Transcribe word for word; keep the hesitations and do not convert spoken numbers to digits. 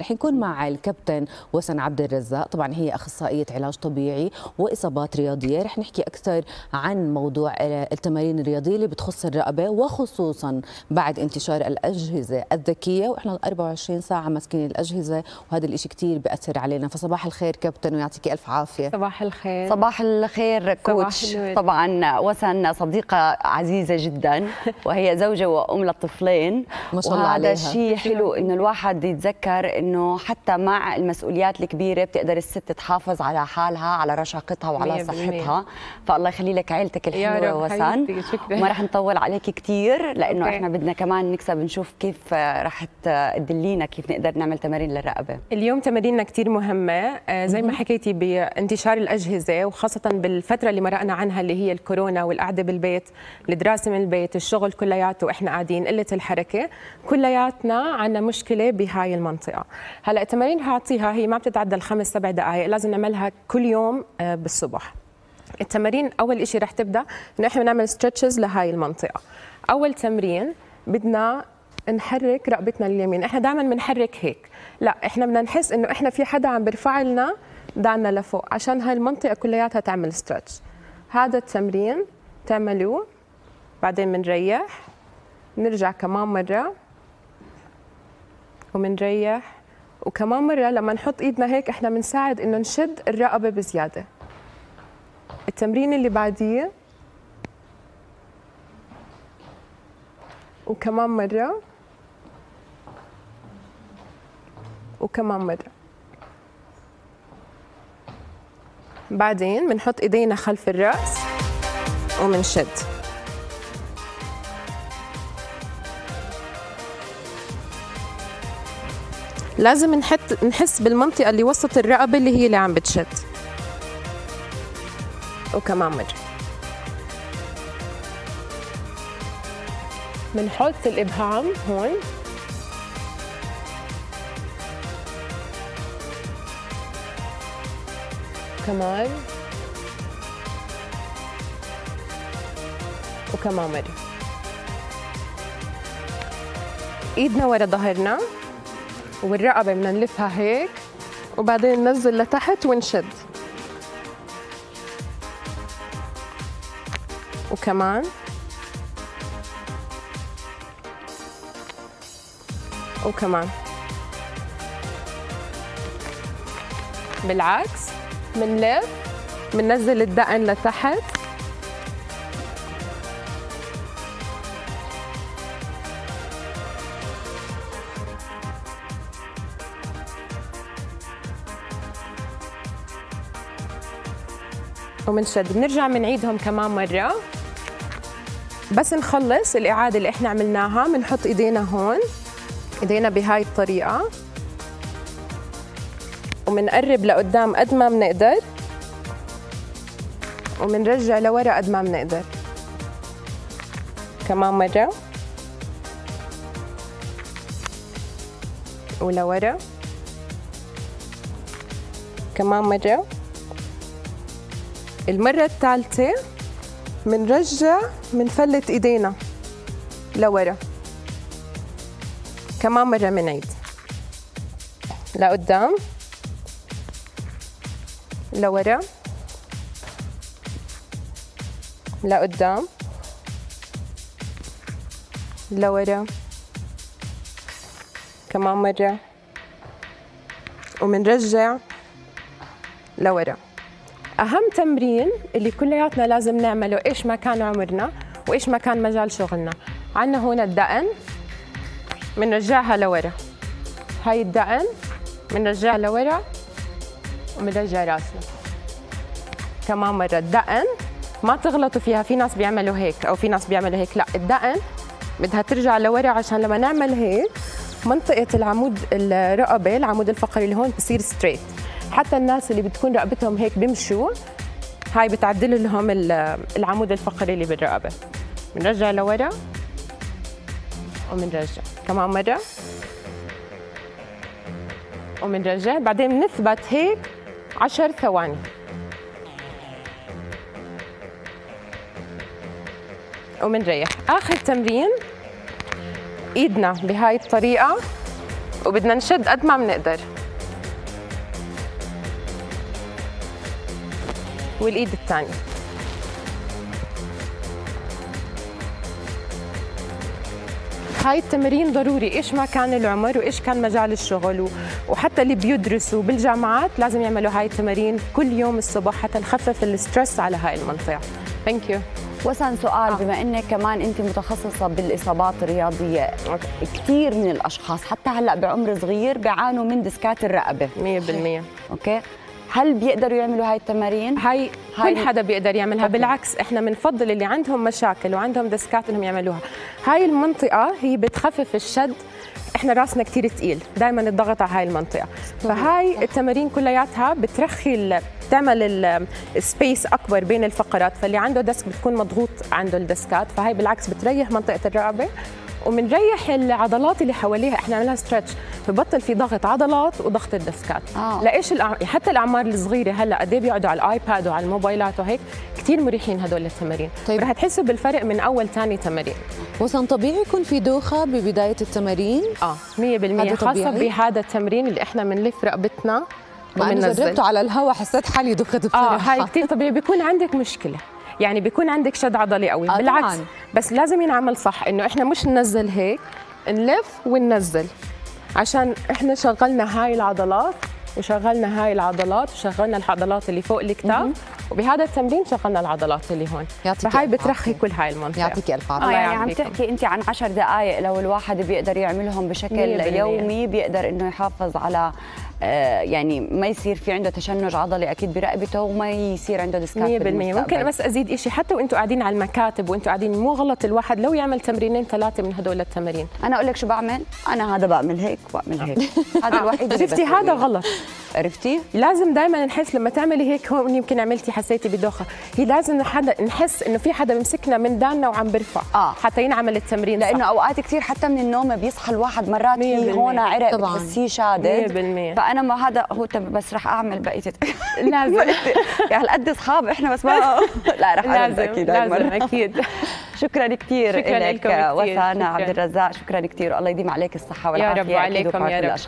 رح نكون مع الكابتن وسن عبد الرزاق، طبعا هي اخصائيه علاج طبيعي واصابات رياضيه. رح نحكي اكثر عن موضوع التمارين الرياضيه اللي بتخص الرقبه، وخصوصا بعد انتشار الاجهزه الذكيه، واحنا أربعة وعشرين ساعه ماسكين الاجهزه وهذا الشيء كثير بياثر علينا. فصباح الخير كابتن ويعطيك الف عافيه. صباح الخير. صباح الخير كوتش. طبعا وسن صديقه عزيزه جدا وهي زوجه وام للطفلين ما شاء الله عليها. وهذا شيء حلو انه الواحد يتذكر انه حتى مع المسؤوليات الكبيره بتقدر الست تحافظ على حالها، على رشاقتها وعلى صحتها. فالله يخلي لك عيلتك الحلوه وسن، وما رح نطول عليك كثير لانه أوكي. احنا بدنا كمان نكسب نشوف كيف رح تدلينا كيف نقدر نعمل تمارين للرقبه. اليوم تماريننا كثير مهمه زي ما حكيتي بانتشار الاجهزه، وخاصه بالفتره اللي مرقنا عنها اللي هي الكورونا والقعده بالبيت، الدراسه من البيت، الشغل كلياته واحنا قاعدين، قله الحركه، كلياتنا عندنا مشكله بهاي المنطقه. هلا التمارين اللي هعطيها هي ما بتتعدى الخمس سبع دقائق، لازم نعملها كل يوم بالصبح. التمارين اول شيء رح تبدا انه احنا بنعمل ستريتشز لهي المنطقه. اول تمرين بدنا نحرك رقبتنا اليمين، احنا دائما بنحرك هيك، لا احنا بدنا نحس انه احنا في حدا عم بيرفع لنا دعنا لفوق عشان هاي المنطقه كلياتها تعمل ستريتش. هذا التمرين تعملوه بعدين بنريح، بنرجع كمان مره وبنريح، وكمان مرة لما نحط ايدنا هيك احنا بنساعد انه نشد الرقبة بزيادة. التمرين اللي بعديه وكمان مرة وكمان مرة. بعدين بنحط ايدينا خلف الرأس وبنشد. لازم نحط نحس بالمنطقة اللي وسط الرقبة اللي هي اللي عم بتشد. وكمان مرة بنحط الإبهام هون كمان وكمان مرة. إيدنا ورا ظهرنا والرقبة بدنا نلفها هيك وبعدين ننزل لتحت ونشد. وكمان وكمان بالعكس بنلف بننزل الدقن لتحت ومنشد. بنرجع بنعيدهم كمان مرة. بس نخلص الإعادة اللي احنا عملناها بنحط ايدينا هون، ايدينا بهاي الطريقة، وبنقرب لقدام قد ما بنقدر وبنرجع لورا قد ما بنقدر. كمان مرة ولورا كمان مرة. المرة الثالثة بنرجع بنفلت ايدينا لورا. كمان مرة بنعيد لقدام لورا لقدام لورا. كمان مرة وبنرجع لورا. أهم تمرين اللي كلياتنا لازم نعمله إيش ما كان عمرنا وإيش ما كان مجال شغلنا، عنا هون الدقن بنرجعها لورا، هاي الدقن بنرجعها لورا وبنرجع راسنا. كمان مرة الدقن ما تغلطوا فيها، في ناس بيعملوا هيك أو في ناس بيعملوا هيك، لا الدقن بدها ترجع لورا عشان لما نعمل هيك منطقة العمود الرقبة العمود الفقري اللي هون بصير ستريت. حتى الناس اللي بتكون رقبتهم هيك بمشوا هاي بتعدل لهم العمود الفقري اللي بالرقبه. بنرجع لورا وبنرجع كمان مره وبنرجع. بعدين بنثبت هيك عشر ثواني. وبنريح. اخر تمرين ايدنا بهاي الطريقه وبدنا نشد قد ما بنقدر، والايد الثانيه. هاي التمرين ضروري ايش ما كان العمر وايش كان مجال الشغل، وحتى اللي بيدرسوا بالجامعات لازم يعملوا هاي التمارين كل يوم الصبح حتى نخفف الستريس على هاي المنطقه. ثانك يو. وسن، سؤال، بما انك كمان انت متخصصه بالاصابات الرياضيه، كثير من الاشخاص حتى هلا بعمر صغير بيعانوا من ديسكات الرقبه مية بالمية، اوكي؟ هل بيقدروا يعملوا هاي التمارين؟ هاي كل حدا بيقدر يعملها، بالعكس احنا بنفضل اللي عندهم مشاكل وعندهم دسكات انهم يعملوها. هاي المنطقه هي بتخفف الشد، احنا راسنا كثير ثقيل، دائما الضغط على هاي المنطقه، فهاي التمارين كلياتها بترخي، بتعمل السبيس اكبر بين الفقرات، فاللي عنده دسك بتكون مضغوط عنده الدسكات، فهاي بالعكس بتريح منطقه الرقبه ومنريح العضلات اللي حواليها، احنا عملها ستريتش، فبطل في ضغط عضلات وضغط الدسكات. آه. لايش الأع... حتى الاعمار الصغيره هلا قد ايه بيقعدوا على الايباد وعلى الموبايلات وهيك، كثير مريحين هدول التمارين. طيب، رح تحسوا بالفرق من اول ثاني تمارين. وسن، طبيعي يكون في دوخه ببدايه التمارين؟ اه مية بالمية، خاصه بهذا التمرين اللي احنا بنلف رقبتنا. ما انا جربته على الهواء حسيت حالي دخت بصراحه. اه هاي كثير طبيعي، بيكون عندك مشكله، يعني بيكون عندك شد عضلي قوي. آه بالعكس، بس لازم ينعمل صح، انه احنا مش ننزل هيك، نلف وننزل، عشان احنا شغلنا هاي العضلات وشغلنا هاي العضلات وشغلنا العضلات اللي فوق الكتاف، وبهذا التمرين شغلنا العضلات اللي هون، فهاي بترخي كل هاي المنطقه. يعطيكي الف عافيه. آه يعني عم تحكي انت عن عشر دقائق لو الواحد بيقدر يعملهم بشكل يومي بيقدر انه يحافظ على يعني ما يصير في عنده تشنج عضلي اكيد برقبته وما يصير عنده ديسكات بالمستقبل. مية بالمية. ممكن بس ازيد شيء، حتى وانتم قاعدين على المكاتب وانتم قاعدين مو غلط الواحد لو يعمل تمرينين ثلاثه من هدول التمارين. انا اقول لك شو بعمل، انا هذا بعمل هيك بعمل هيك. هذا الوحيد. شفتي هذا غلط، عرفتي؟ لازم دائما نحس لما تعملي هيك هون يمكن عملتي حسيتي بدوخه، هي لازم حدا نحس انه في حدا بمسكنا من داننا وعم برفع. آه. حتى ينعمل التمرين، لانه اوقات كثير حتى من النوم بيصحى الواحد مرات في هون عرق بتحسيه شادد. انا ما هذا هو، بس رح اعمل بقيت لازم يعني هالقد اصحاب احنا بس ما لا رح اعمل اكيد لازم اكيد. شكرا كثير لك وسن عبد الرزاق، شكرا كثير والله يديم عليك الصحه والعافيه. يا رب وعليكم يا رب.